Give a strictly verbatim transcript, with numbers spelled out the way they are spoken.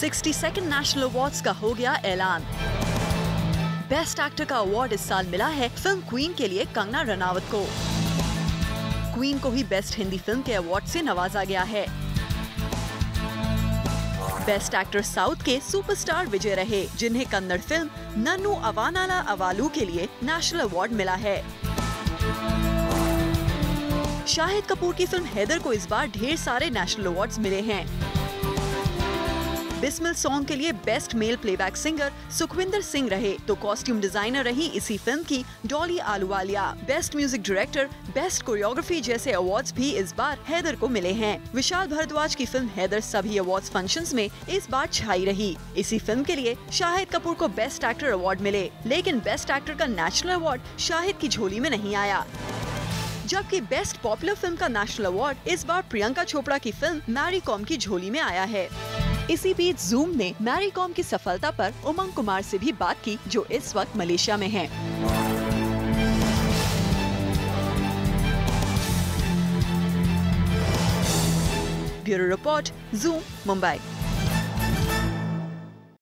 Sixty second national awards का हो गया ऐलान। बेस्ट एक्टर का अवार्ड इस साल मिला है फिल्म क्वीन के लिए कंगना रनावत को। क्वीन को ही बेस्ट हिंदी फिल्म के अवार्ड से नवाजा गया है। बेस्ट एक्टर साउथ के सुपरस्टार विजय रहे, जिन्हें कन्नड़ फिल्म नन्नू अवानाला अवालू के लिए नेशनल अवार्ड मिला है। शाहिद कपूर की फिल्म हैदर को इस बार ढेर सारे नेशनल अवार्ड्स मिले हैं। बिस्मिल सॉन्ग के लिए best male playback singer Sukhwinder Singh रहे, तो कॉस्ट्यूम डिजाइनर रही इसी फिल्म की Dolly Ahluwalia. Best music director, best choreography जैसे अवार्ड्स भी इस बार हैदर को मिले हैं। विशाल भारद्वाज की फिल्म हैदर सभी अवार्ड्स फंक्शंस में इस बार छाई रही। इसी फिल्म के लिए शाहिद कपूर को बेस्ट एक्टर अवार्ड मिले, लेकिन बेस्ट एक्टर का नेशनल अवार्ड शाहिद की झोली में नहीं आया। जबकि बेस्ट पॉपुलर फिल्म का नेशनल अवार्ड इस बार प्रियंका चोपड़ा की फिल्म मैरी कॉम की झोली में आया है। इसी बीच जूम ने मैरी कॉम की सफलता पर उमंग कुमार से भी बात की, जो इस वक्त मलेशिया में हैं। Bureau report, Zoom Mumbai.